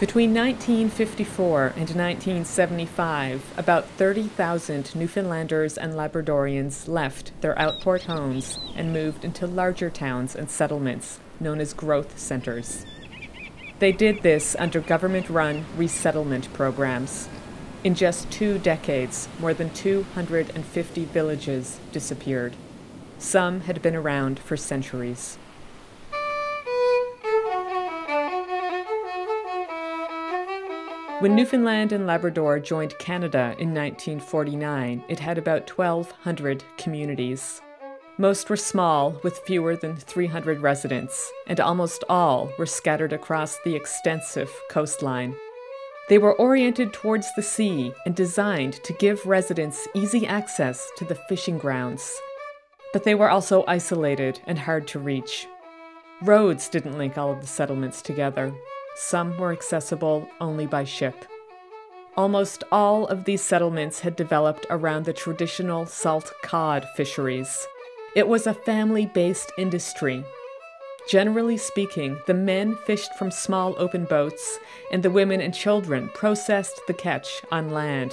Between 1954 and 1975, about 30,000 Newfoundlanders and Labradorians left their outport homes and moved into larger towns and settlements known as growth centers. They did this under government-run resettlement programs. In just 2 decades, more than 250 villages disappeared. Some had been around for centuries. When Newfoundland and Labrador joined Canada in 1949, it had about 1,200 communities. Most were small, with fewer than 300 residents, and almost all were scattered across the extensive coastline. They were oriented towards the sea and designed to give residents easy access to the fishing grounds. But they were also isolated and hard to reach. Roads didn't link all of the settlements together. Some were accessible only by ship. Almost all of these settlements had developed around the traditional salt cod fisheries. It was a family-based industry. Generally speaking, the men fished from small open boats, and the women and children processed the catch on land.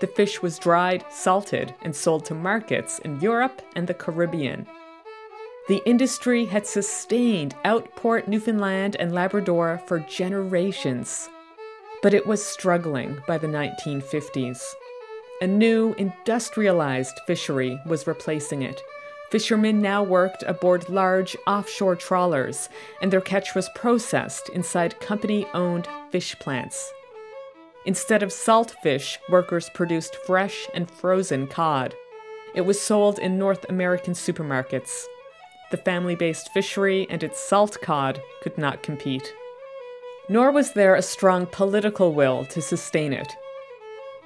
The fish was dried, salted, and sold to markets in Europe and the Caribbean. The industry had sustained outport Newfoundland and Labrador for generations, but it was struggling by the 1950s. A new industrialized fishery was replacing it. Fishermen now worked aboard large offshore trawlers, and their catch was processed inside company-owned fish plants. Instead of salt fish, workers produced fresh and frozen cod. It was sold in North American supermarkets. The family-based fishery and its salt cod could not compete. Nor was there a strong political will to sustain it.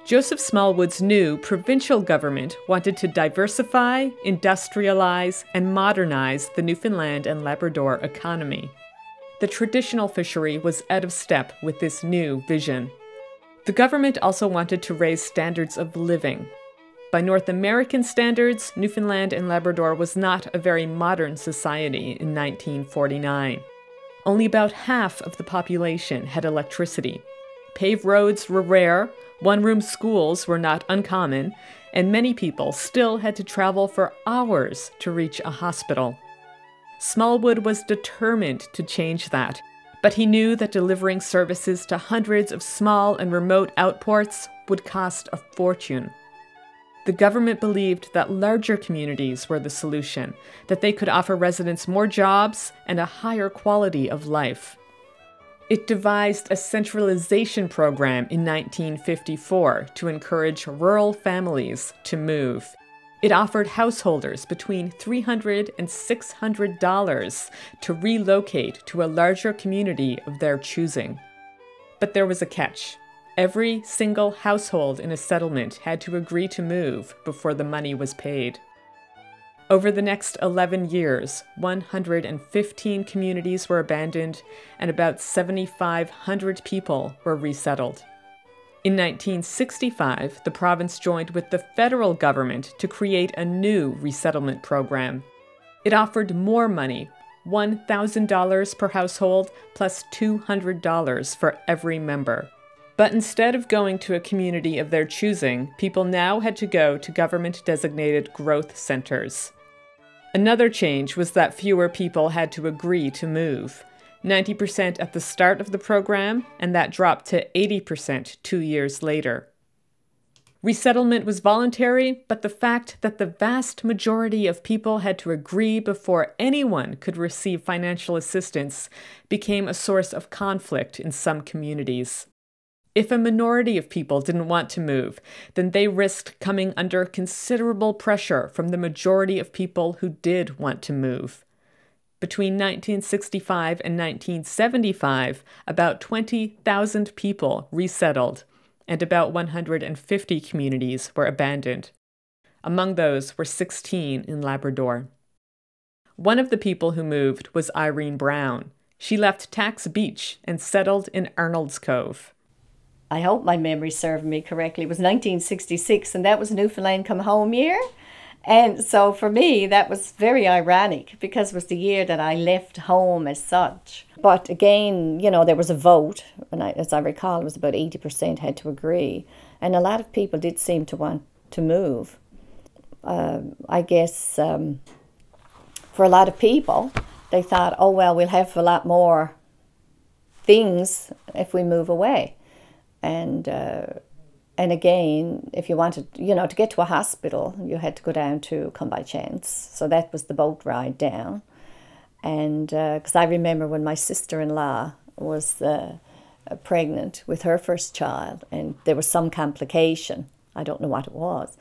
Joseph Smallwood's new provincial government wanted to diversify, industrialize, and modernize the Newfoundland and Labrador economy. The traditional fishery was out of step with this new vision. The government also wanted to raise standards of living. By North American standards, Newfoundland and Labrador was not a very modern society in 1949. Only about half of the population had electricity. Paved roads were rare, one-room schools were not uncommon, and many people still had to travel for hours to reach a hospital. Smallwood was determined to change that, but he knew that delivering services to hundreds of small and remote outports would cost a fortune. The government believed that larger communities were the solution, that they could offer residents more jobs and a higher quality of life. It devised a centralization program in 1954 to encourage rural families to move. It offered householders between $300 and $600 to relocate to a larger community of their choosing. But there was a catch. Every single household in a settlement had to agree to move before the money was paid. Over the next 11 years, 115 communities were abandoned and about 7,500 people were resettled. In 1965, the province joined with the federal government to create a new resettlement program. It offered more money, $1,000 per household plus $200 for every member. But instead of going to a community of their choosing, people now had to go to government-designated growth centers. Another change was that fewer people had to agree to move, 90% at the start of the program, and that dropped to 80% 2 years later. Resettlement was voluntary, but the fact that the vast majority of people had to agree before anyone could receive financial assistance became a source of conflict in some communities. If a minority of people didn't want to move, then they risked coming under considerable pressure from the majority of people who did want to move. Between 1965 and 1975, about 20,000 people resettled, and about 150 communities were abandoned. Among those were 16 in Labrador. One of the people who moved was Irene Brown. She left Tack's Beach and settled in Arnold's Cove. I hope my memory served me correctly. It was 1966, and that was Newfoundland Come Home year. And so for me, that was very ironic because it was the year that I left home as such. But again, you know, there was a vote, and as I recall, it was about 80% had to agree. And a lot of people did seem to want to move. I guess for a lot of people, they thought, oh, well, we'll have a lot more things if we move away. And again, if you wanted, you know, to get to a hospital, you had to go down to Come By Chance. So that was the boat ride down. And because I remember when my sister-in-law was pregnant with her first child, and there was some complication. I don't know what it was,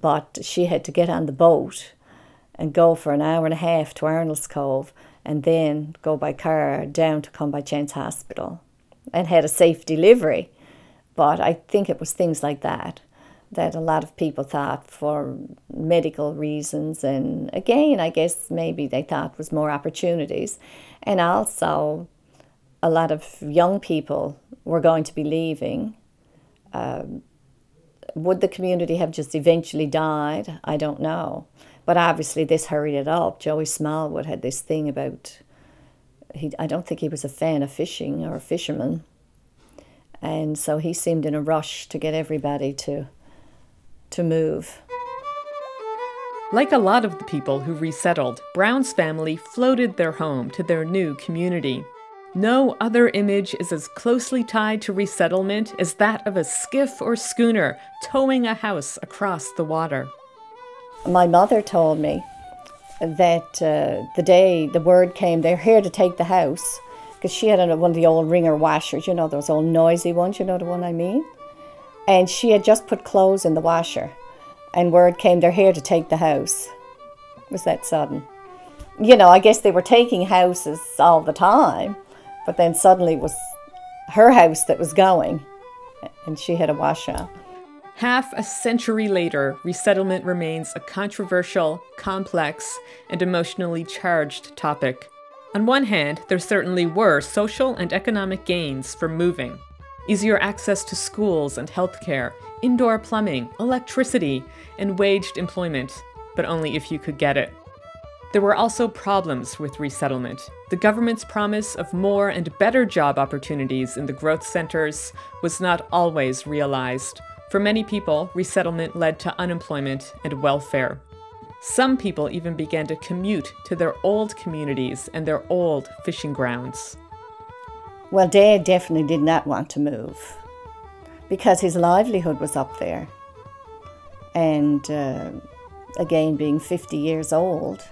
but she had to get on the boat and go for an hour and a half to Arnold's Cove and then go by car down to Come By Chance Hospital, and had a safe delivery. But I think it was things like that, that a lot of people thought for medical reasons. And again, I guess maybe they thought was more opportunities. And also a lot of young people were going to be leaving. Would the community have just eventually died? I don't know. But obviously this hurried it up. Joey Smallwood had this thing about, I don't think he was a fan of fishing or a fisherman. And so he seemed in a rush to get everybody to move. Like a lot of the people who resettled, Brown's family floated their home to their new community. No other image is as closely tied to resettlement as that of a skiff or schooner towing a house across the water. My mother told me that the day the word came, they're here to take the house, because she had one of the old wringer washers, you know, those old noisy ones, you know the one I mean? And she had just put clothes in the washer, and word came, they're here to take the house. It was that sudden. You know, I guess they were taking houses all the time, but then suddenly it was her house that was going, and she had a washer. Half a century later, resettlement remains a controversial, complex, and emotionally charged topic. On one hand, there certainly were social and economic gains from moving. Easier access to schools and healthcare, indoor plumbing, electricity, and waged employment, but only if you could get it. There were also problems with resettlement. The government's promise of more and better job opportunities in the growth centers was not always realized. For many people, resettlement led to unemployment and welfare. Some people even began to commute to their old communities and their old fishing grounds. Well, Dad definitely did not want to move because his livelihood was up there. And again, being 50 years old,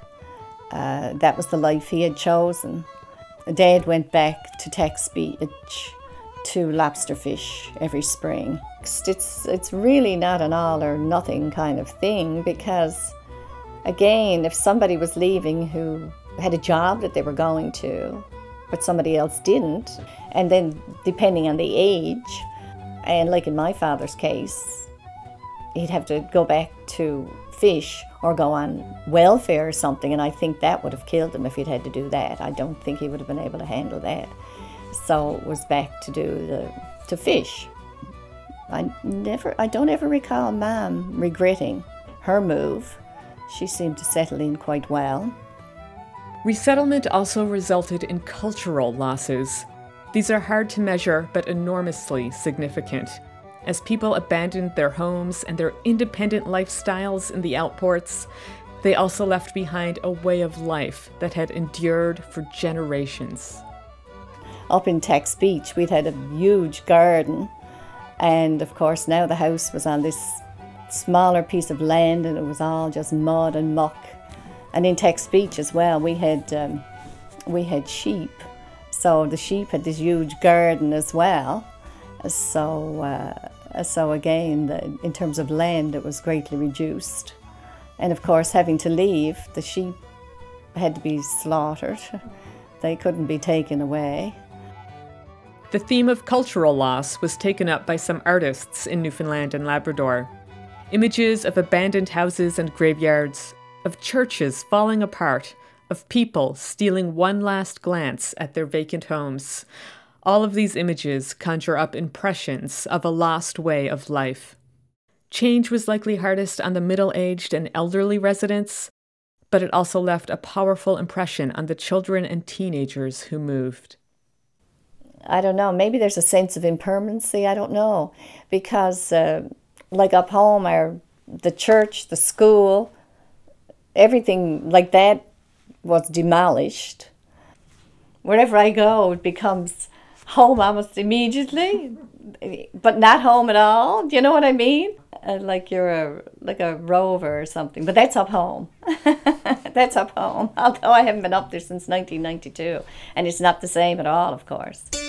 that was the life he had chosen. Dad went back to Tack's Beach to lobster fish every spring. It's really not an all or nothing kind of thing, because again, if somebody was leaving who had a job that they were going to, but somebody else didn't, and then depending on the age, and like in my father's case, he'd have to go back to fish or go on welfare or something, and I think that would have killed him if he'd had to do that. I don't think he would have been able to handle that. So it was back to fish. I don't ever recall Mom regretting her move. She seemed to settle in quite well. Resettlement also resulted in cultural losses. These are hard to measure, but enormously significant. As people abandoned their homes and their independent lifestyles in the outports, they also left behind a way of life that had endured for generations. Up in Tack's Beach, we'd had a huge garden, and of course now the house was on this smaller piece of land, and it was all just mud and muck. And in Tack's Beach as well, we had sheep, so the sheep had this huge garden as well. So so again, in terms of land, it was greatly reduced. And of course, having to leave, the sheep had to be slaughtered. They couldn't be taken away. The theme of cultural loss was taken up by some artists in Newfoundland and Labrador. Images of abandoned houses and graveyards, of churches falling apart, of people stealing one last glance at their vacant homes. All of these images conjure up impressions of a lost way of life. Change was likely hardest on the middle-aged and elderly residents, but it also left a powerful impression on the children and teenagers who moved. I don't know, maybe there's a sense of impermanency, I don't know, because like up home, the church, the school, everything like that was demolished. Wherever I go, it becomes home almost immediately, but not home at all, do you know what I mean? Like you're like a rover or something, but that's up home. That's up home, although I haven't been up there since 1992, and it's not the same at all, of course.